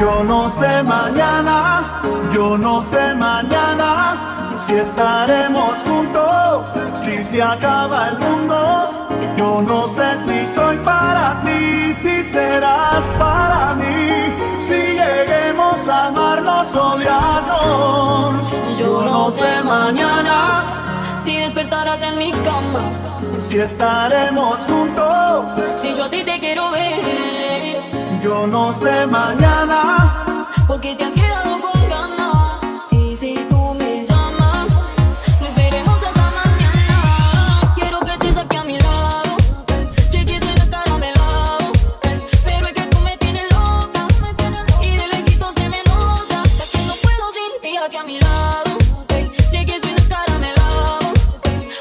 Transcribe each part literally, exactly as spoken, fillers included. Yo no sé mañana, yo no sé mañana si estaremos juntos, si se acaba el mundo. Yo no sé si soy para ti, si serás para mí, si lleguemos a amarnos, odiarnos. Yo no sé mañana si despertarás en mi cama, si estaremos juntos, si yo a ti te quiero ver. Yo no sé mañana porque te has quedado con ganas, y si tú me llamas nos veremos hasta mañana. Quiero que estés aquí a mi lado, sé que suena caramelado, pero es que tú me tienes loca y de lejito se me nota que no puedo sin ti aquí a mi lado. Sé que suena caramelado,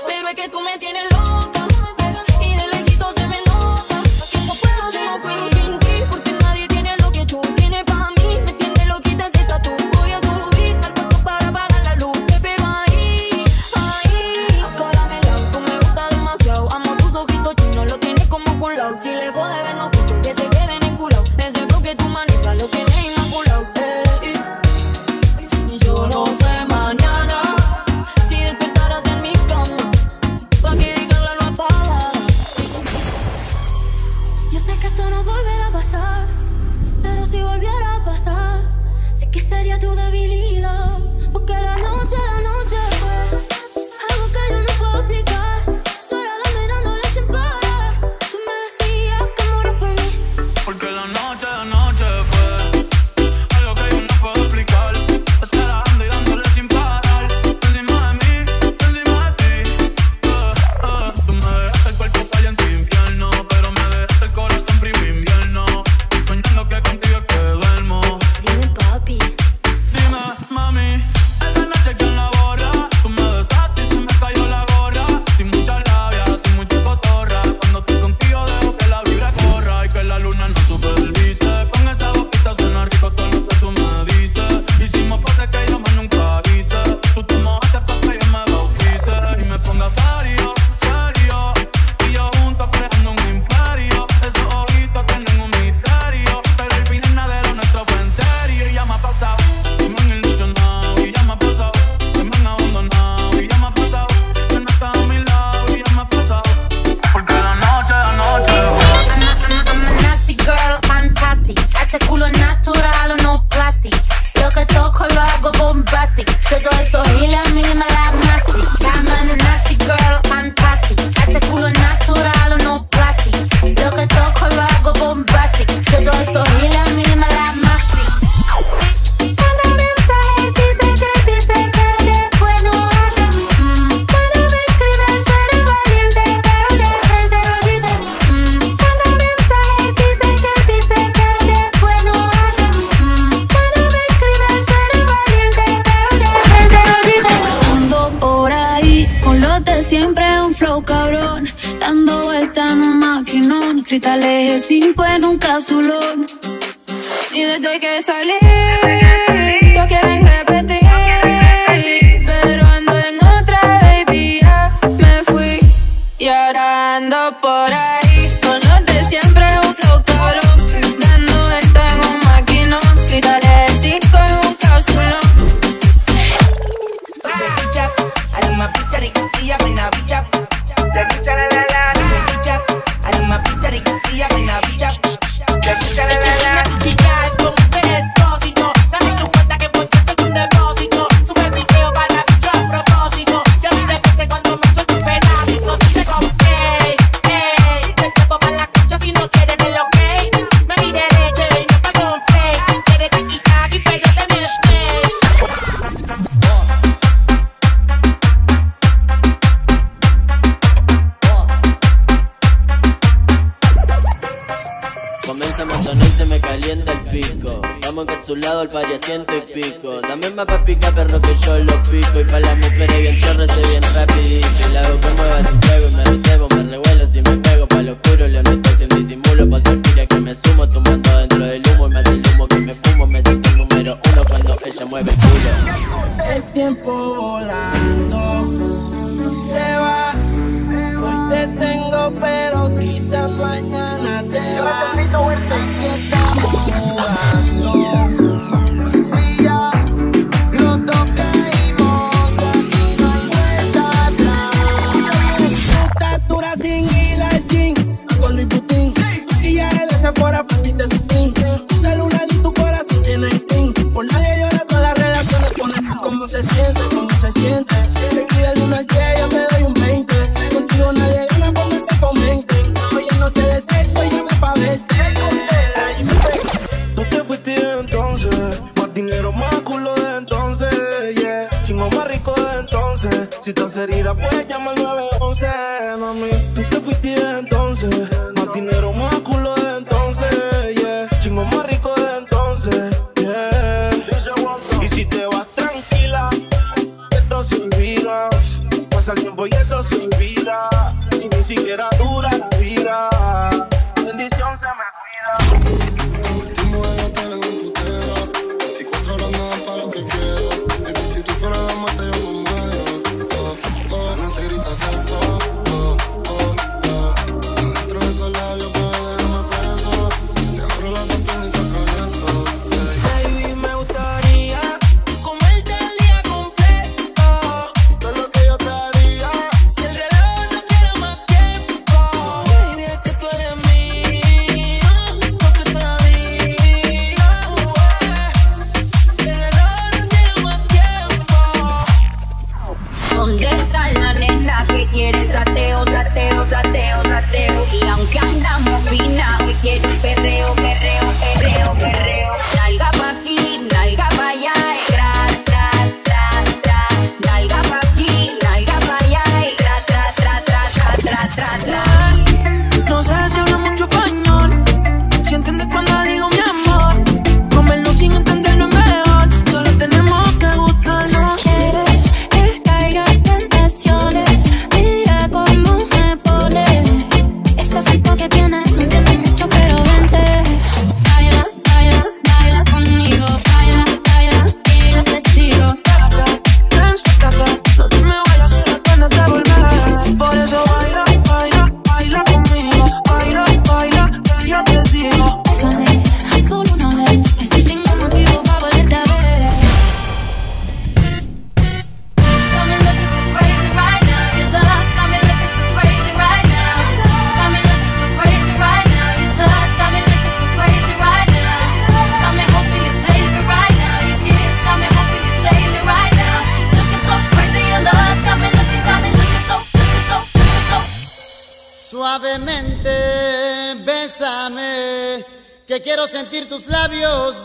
pero es que tú me tienes loca. Si le jode vernos juntos, que se queden enculados. Ese flow que tú manejas lo tienes inmaculado. Hey, hey. Yo no sé mañana si despertaras en mi cama, pa' que digan la nueva palabra. Yo sé que esto no volverá a pasar, pero si volviera a pasar, sé que sería tu debilidad. Porque la noche, la noche fue algo que yo no puedo explicar. Cristales es cinco en un cápsulón. Y desde que salí, todos quieren repetir, pero ando en otra, baby, ya me fui. Y ahora ando por ahí, con los de siempre un flow cabrón, dando esto en un maquinón. Cristales es cinco en un cápsulón. Al pari a ciento y pico. Dame más pa' picar, perro, que yo lo pico. Y pa' las mujeres bien chorras y bien rapidito. Y la hago que mueva sin fuego y me recebo, me revuelo si me pego. Pa' lo oscuro le meto sin disimulo. Pa' Shakira que me sumo, tumbando dentro del humo. Y me hace el humo que me fumo, me siento el número uno cuando ella mueve el culo. El tiempo volando se va. Hoy te tengo, pero quizás mañana te vas. Aquí estamos jugando.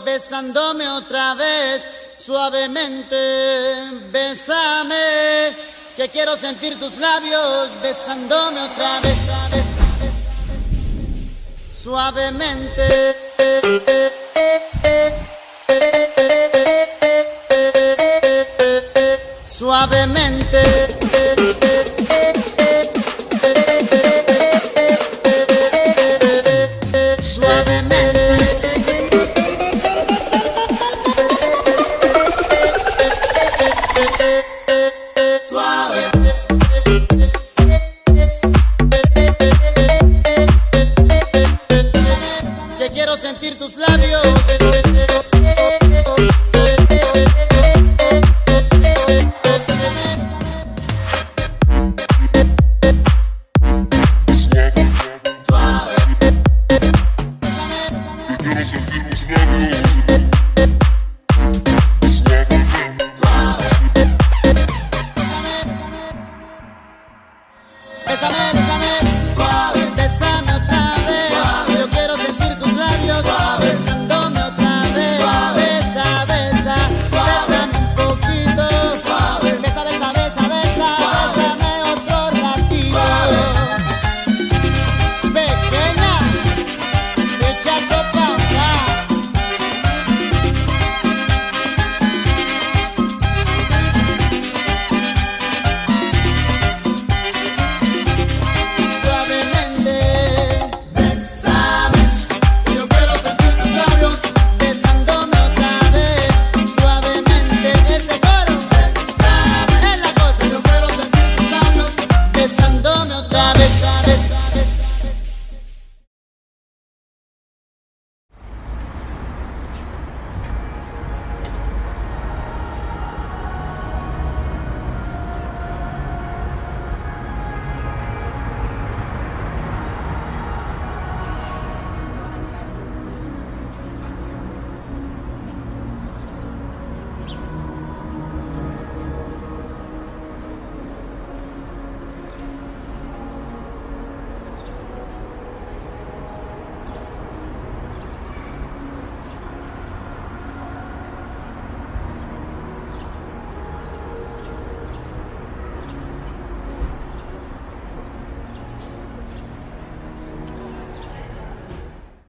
Besándome otra vez, suavemente, bésame, que quiero sentir tus labios, besándome otra vez, otra vez, otra vez. Suavemente. Quiero sentir tus labios.